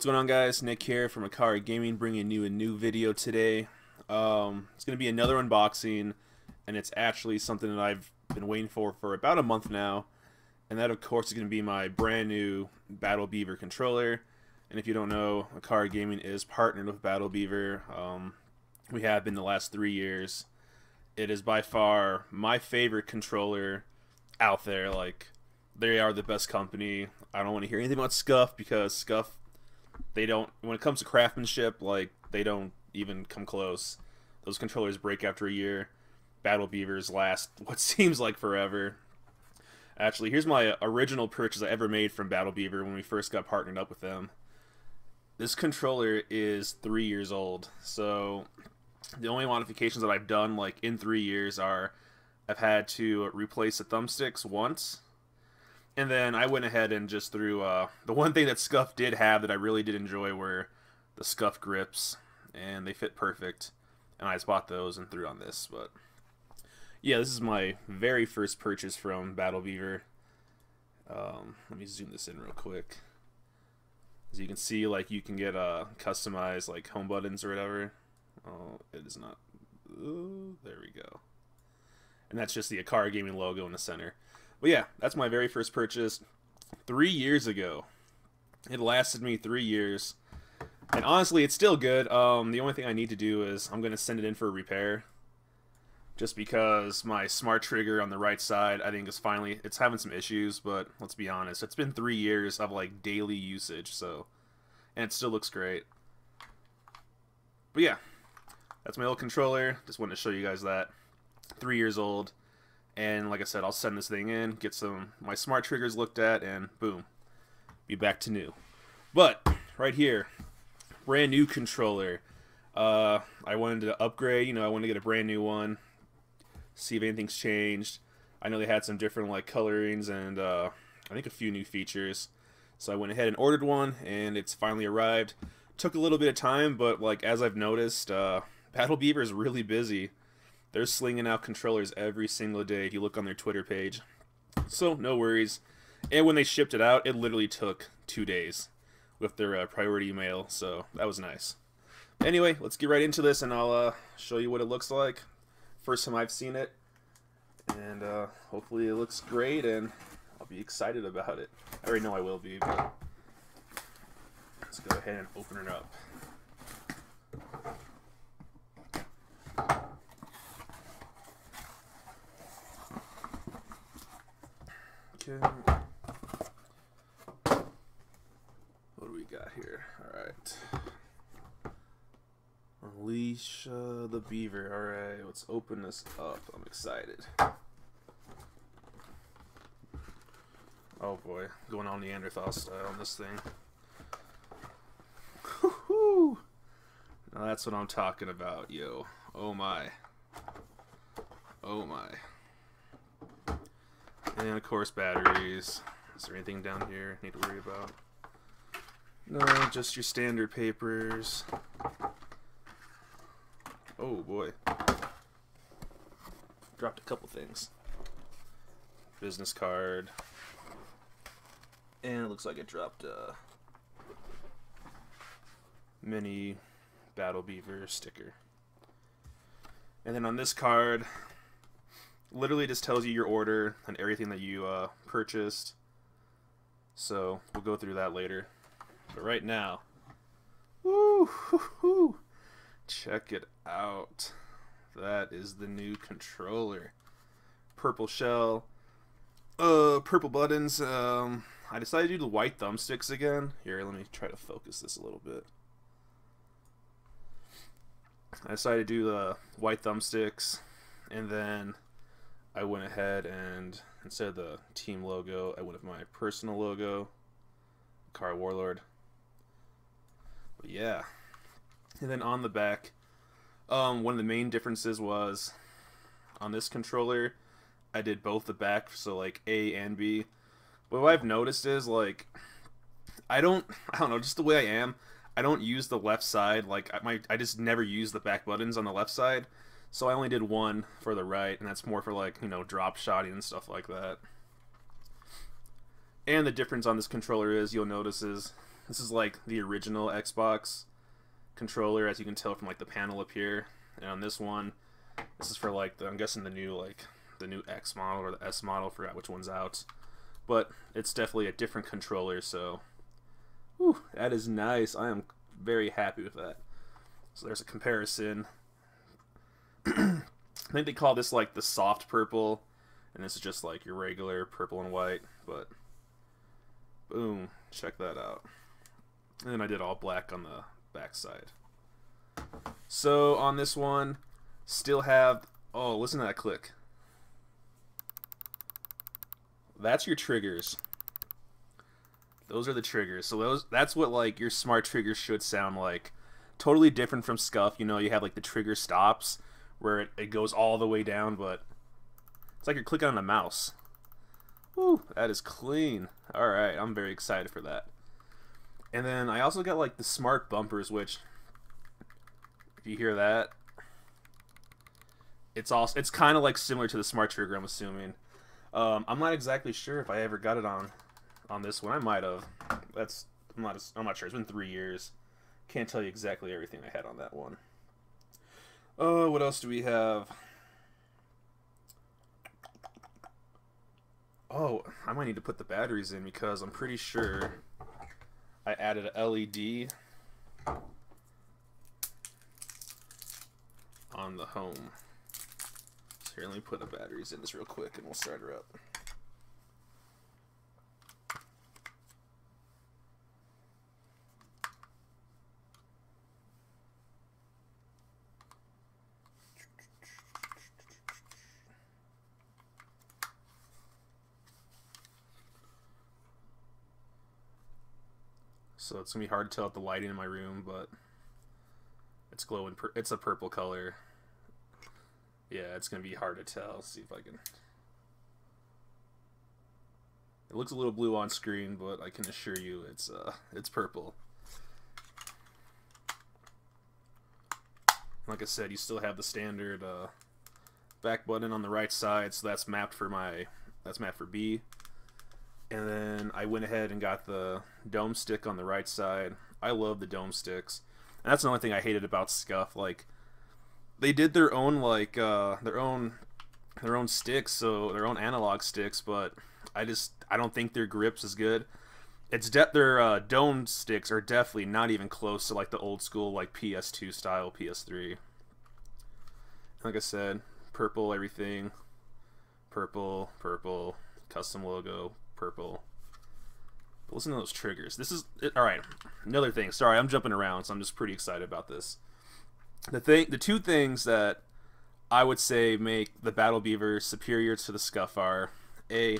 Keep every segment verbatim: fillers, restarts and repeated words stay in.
What's going on, guys? Nick here from AcaRa Gaming, bringing you a new video today. Um, it's going to be another unboxing, and it's actually something that I've been waiting for for about a month now. And that, of course, is going to be my brand new Battle Beaver controller. And if you don't know, AcaRa Gaming is partnered with Battle Beaver. Um, we have been the last three years. It is by far my favorite controller out there. Like, they are the best company. I don't want to hear anything about Scuf, because Scuf, they don't, when it comes to craftsmanship, like, they don't even come close. Those controllers break after a year. Battle Beavers last what seems like forever. Actually, here's my original purchase I ever made from Battle Beaver when we first got partnered up with them. This controller is three years old, so the only modifications that I've done, like, in three years are I've had to replace the thumbsticks once. And then I went ahead and just threw, uh, the one thing that Scuf did have that I really did enjoy were the Scuf grips, and they fit perfect, and I just bought those and threw on this. But yeah, this is my very first purchase from Battle Beaver. Um, let me zoom this in real quick. As you can see, like, you can get uh, customized, like, home buttons or whatever. Oh, it is not, ooh, there we go. And that's just the AcaRa Gaming logo in the center. But yeah, that's my very first purchase three years ago. It lasted me three years. And honestly, it's still good. Um, the only thing I need to do is I'm going to send it in for a repair. Just because my smart trigger on the right side, I think, is finally, it's having some issues. But let's be honest, it's been three years of, like, daily usage. So, and it still looks great. But yeah, that's my old controller. Just wanted to show you guys that. Three years old. And like I said, I'll send this thing in, get some my smart triggers looked at, and boom, be back to new. But right here, brand new controller. Uh, I wanted to upgrade. You know, I wanted to get a brand new one, see if anything's changed. I know they had some different, like, colorings and uh, I think a few new features. So I went ahead and ordered one, and it's finally arrived. Took a little bit of time, but, like, as I've noticed, uh, Battle Beaver is really busy. They're slinging out controllers every single day if you look on their Twitter page. So, no worries. And when they shipped it out, it literally took two days with their uh, priority mail, so that was nice. Anyway, let's get right into this, and I'll uh, show you what it looks like. First time I've seen it, and uh, hopefully it looks great, and I'll be excited about it. I already know I will be, but let's go ahead and open it up. What do we got here? Alright. Unleash uh, the Beaver. Alright, let's open this up. I'm excited. Oh boy, going on Neanderthal style on this thing. Woo-hoo! Now that's what I'm talking about, yo. Oh my. Oh my. And of course, batteries. Is there anything down here I need to worry about? No, just your standard papers. Oh boy. Dropped a couple things. Business card. And it looks like it dropped a mini Battle Beaver sticker. And then on this card, literally just tells you your order and everything that you uh, purchased. So we'll go through that later. But right now, woo, hoo, hoo, check it out. That is the new controller. Purple shell, uh, purple buttons. Um, I decided to do the white thumbsticks again. Here, let me try to focus this a little bit. I decided to do the white thumbsticks, and then I went ahead and, instead of the team logo, I went with my personal logo, Car Warlord. But yeah. And then on the back, um, one of the main differences was, on this controller, I did both the back, so like A and B. But what I've noticed is, like, I don't, I don't know, just the way I am, I don't use the left side, like, I, my, I just never use the back buttons on the left side. So I only did one for the right, and that's more for, like, you know, drop shotting and stuff like that. And the difference on this controller is, you'll notice, is This is like the original Xbox controller, as you can tell from like the panel up here. And on this one, this is for like the, I'm guessing the new like the new X model or the S model. Forgot which one's out, but it's definitely a different controller. So, whew, that is nice. I am very happy with that. So there's a comparison. I think they call this like the soft purple, and this is just like your regular purple and white. But boom, check that out. And then I did all black on the back side. So on this one, still have, oh, listen to that click. That's your triggers. Those are the triggers. So those, that's what like your smart triggers should sound like. Totally different from Scuf. You know, you have like the trigger stops where it, it goes all the way down, but it's like you're clicking on a mouse. Woo, that is clean. All right, I'm very excited for that. And then I also got like the smart bumpers, which if you hear that, it's also it's kind of like similar to the smart trigger, I'm assuming. Um, I'm not exactly sure if I ever got it on on this one. I might have. That's I'm not I'm not sure. It's been three years. Can't tell you exactly everything I had on that one. Oh, uh, what else do we have? Oh, I might need to put the batteries in because I'm pretty sure I added a L E D on the home. So here, let me put the batteries in this real quick and we'll start her up. So it's gonna be hard to tell with the lighting in my room, but it's glowing. Pur it's a purple color. Yeah, it's gonna be hard to tell. Let's see if I can. It looks a little blue on screen, but I can assure you it's uh it's purple. Like I said, you still have the standard uh, back button on the right side, so that's mapped for my that's mapped for B. And then I went ahead and got the dome stick on the right side. I love the dome sticks. And that's the only thing I hated about Scuf. Like, they did their own like uh, their own their own sticks, so their own analog sticks. But I just I don't think their grip's as good. It's de their uh, dome sticks are definitely not even close to like the old school like P S two style P S three. Like I said, purple everything, purple purple custom logo. Purple. But listen to those triggers. This is it, all right. Another thing. Sorry, I'm jumping around, so I'm just pretty excited about this. The thing, the two things that I would say make the Battle Beaver superior to the Scuf are a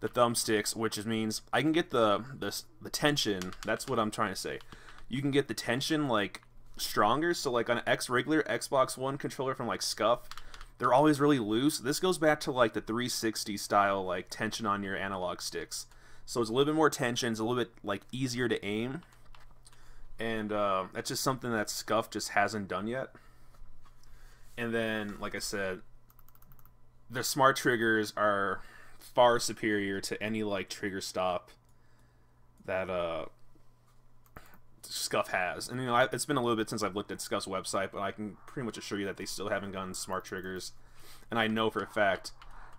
the thumbsticks, which is, means I can get the the the tension. That's what I'm trying to say. You can get the tension like stronger. So like on an X regular Xbox One controller from like Scuf, they're always really loose. This goes back to like the three sixty style, like tension on your analog sticks. So it's a little bit more tension. It's a little bit like easier to aim, and uh, that's just something that Scuf just hasn't done yet. And then, like I said, the smart triggers are far superior to any like trigger stop that uh, Scuf has. And you know, I, it's been a little bit since I've looked at Scuf's website, but I can pretty much assure you that they still haven't gotten smart triggers, and I know for a fact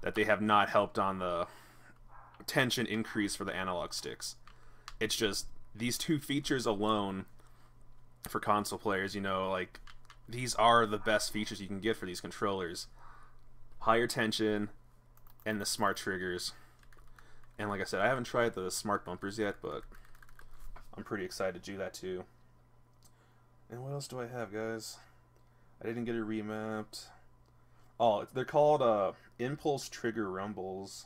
that they have not helped on the tension increase for the analog sticks. It's just these two features alone for console players, you know, like these are the best features you can get for these controllers: higher tension and the smart triggers. And like I said, I haven't tried the smart bumpers yet, but I'm pretty excited to do that too. And what else do I have, guys? I didn't get it remapped. Oh, they're called uh, Impulse Trigger Rumbles.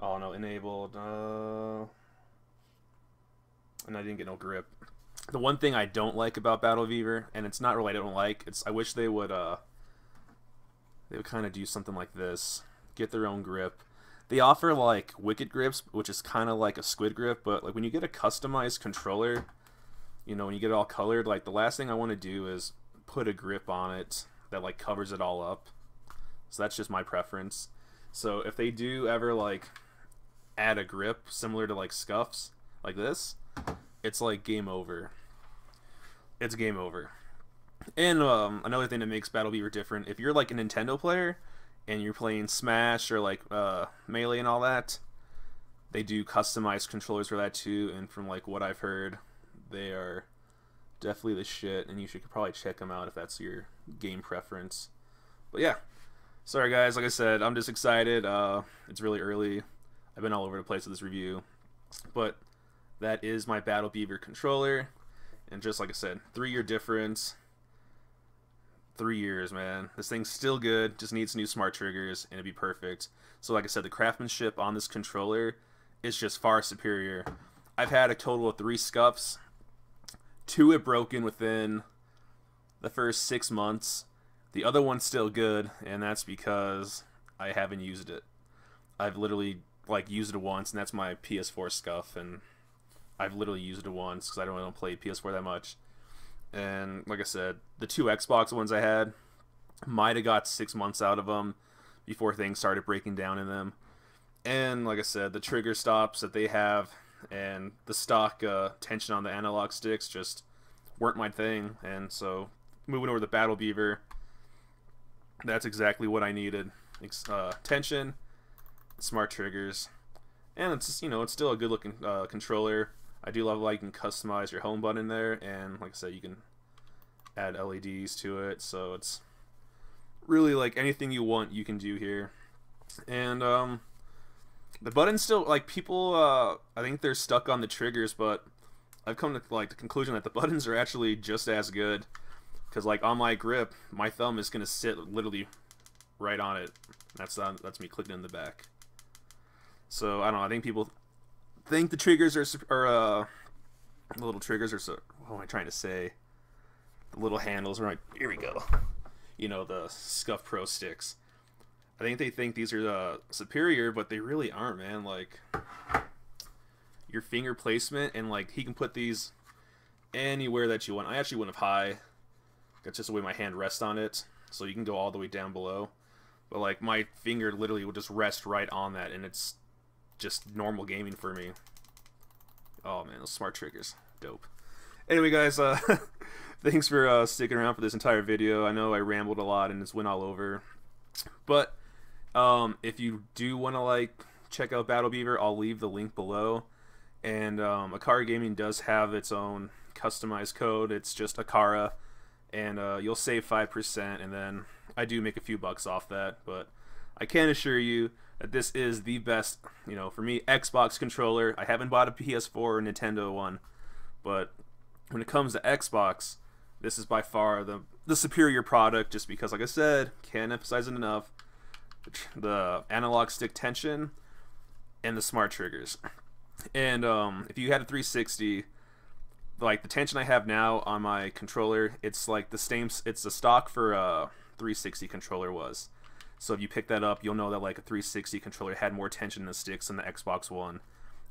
Oh no, enabled. Uh... And I didn't get no grip. The one thing I don't like about Battle Beaver, and it's not really I don't like, it's I wish they would uh, they would kind of do something like this. Get their own grip. They offer like wicked grips, which is kind of like a squid grip, but like when you get a customized controller, you know, when you get it all colored, like the last thing I want to do is put a grip on it that like covers it all up. So that's just my preference. So if they do ever like add a grip similar to like Scuf's, like this, it's like game over. It's game over. And um, another thing that makes Battle Beaver different, if you're like a Nintendo player and you're playing Smash or like uh, Melee and all that, they do customized controllers for that too. And from like what I've heard, they are definitely the shit, and you should probably check them out if that's your game preference. But yeah, sorry guys, like I said, I'm just excited. Uh, it's really early. I've been all over the place with this review, but that is my Battle Beaver controller. And just like I said, three year difference. Three years, man. This thing's still good, just needs new smart triggers, and it'd be perfect. So like I said, the craftsmanship on this controller is just far superior. I've had a total of three Scufs. Two have broken within the first six months. The other one's still good, and that's because I haven't used it. I've literally like used it once, and that's my P S four Scuf, and I've literally used it once because I don't, I don't play P S four that much. And like I said, the two Xbox ones I had might have got six months out of them before things started breaking down in them. And like I said, the trigger stops that they have and the stock uh, tension on the analog sticks just weren't my thing. And so moving over to the Battle Beaver, that's exactly what I needed. Uh, tension, smart triggers, and it's just, you know, it's still a good looking uh, controller. I do love how you can customize your home button there, and like I said, you can add L E Ds to it, so it's really like anything you want you can do here. And um, the buttons still, like, people, uh, I think they're stuck on the triggers, but I've come to like the conclusion that the buttons are actually just as good, because like on my grip, my thumb is gonna sit literally right on it. That's not, that's me clicking in the back. So I don't know. I think people think the triggers are, are uh, the little triggers are, so, what am I trying to say? The little handles are like, here we go. You know, the Scuf Pro sticks. I think they think these are uh, superior, but they really aren't, man. Like, your finger placement, and like, he can put these anywhere that you want. I actually went up high. That's just the way my hand rests on it. So you can go all the way down below. But like, my finger literally will just rest right on that, and it's just normal gaming for me. Oh man, those smart triggers, dope. Anyway guys, uh, thanks for uh, sticking around for this entire video. I know I rambled a lot and it's went all over, but um, if you do want to like check out Battle Beaver, I'll leave the link below. And um, AcaRa Gaming does have its own customized code. It's just AcaRa, and uh, you'll save five percent, and then I do make a few bucks off that, but I can assure you that this is the best, you know, for me, Xbox controller. I haven't bought a P S four or Nintendo one, but when it comes to Xbox, this is by far the, the superior product, just because, like I said, can't emphasize it enough, the analog stick tension and the smart triggers. And um, if you had a three sixty, like the tension I have now on my controller, it's like the same, it's the stock for a three sixty controller was. So if you pick that up, you'll know that like a three sixty controller had more tension in the sticks than the Xbox One,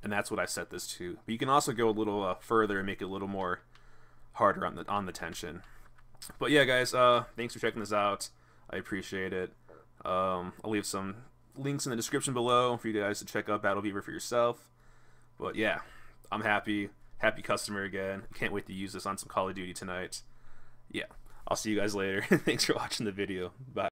and that's what I set this to. But you can also go a little uh, further and make it a little more harder on the on the tension. But yeah, guys, uh, thanks for checking this out. I appreciate it. Um, I'll leave some links in the description below for you guys to check out Battle Beaver for yourself. But yeah, I'm happy, happy customer again. Can't wait to use this on some Call of Duty tonight. Yeah, I'll see you guys later. Thanks for watching the video. Bye.